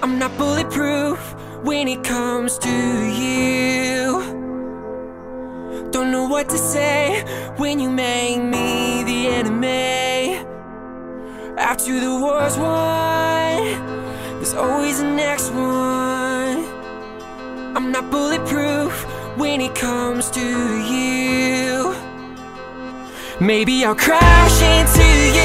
I'm not bulletproof when it comes to you. Don't know what to say when you make me the enemy. After the war's won, there's always the next one. I'm not bulletproof when it comes to you. Maybe I'll crash into you.